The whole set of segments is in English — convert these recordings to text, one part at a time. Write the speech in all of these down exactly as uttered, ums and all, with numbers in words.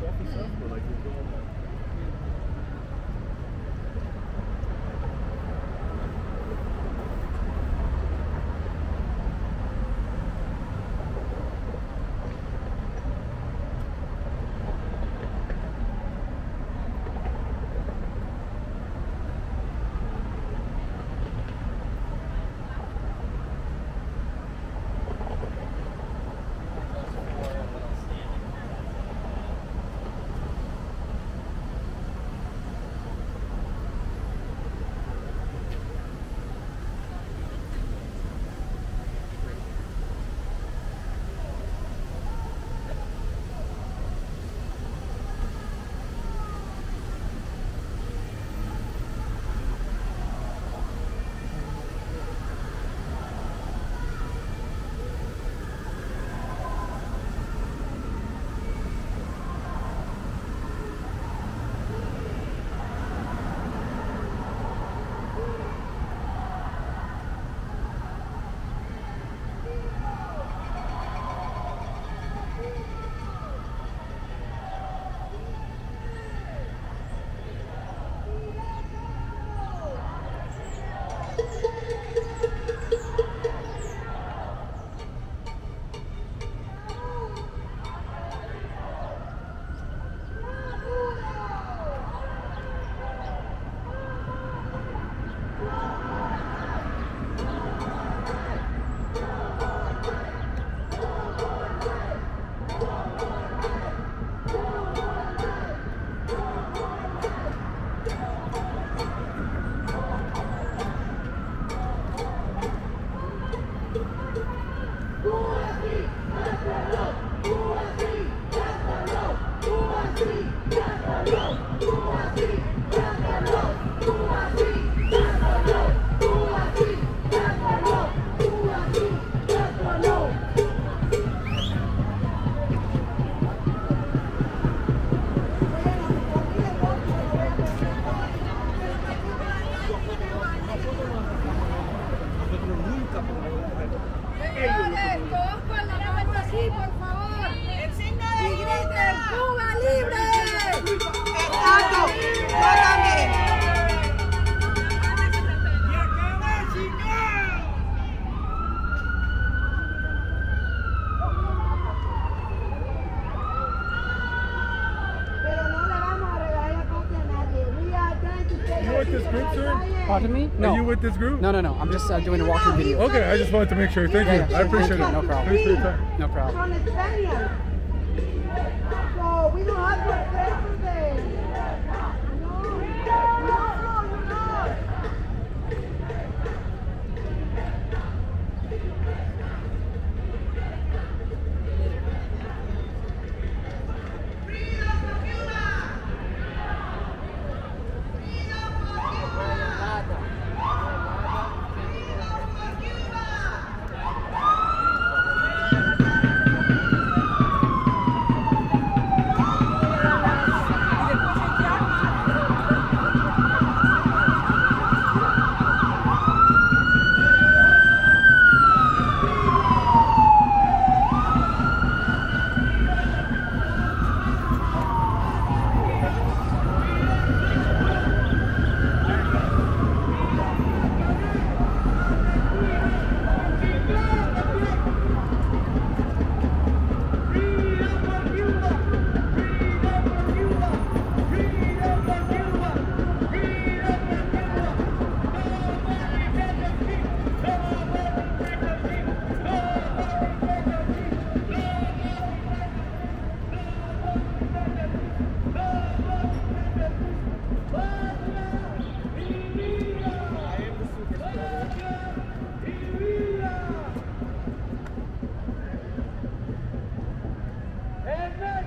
stuff and stuff, but like we're going on. Pardon me? No. Are you with this group? No, no, no. I'm just uh, doing a walking video. Okay, I just wanted to make sure. Thank yeah, you. Yeah, I appreciate it. No problem. Thanks for your time. No problem. So we don't have to play today.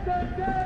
Good day!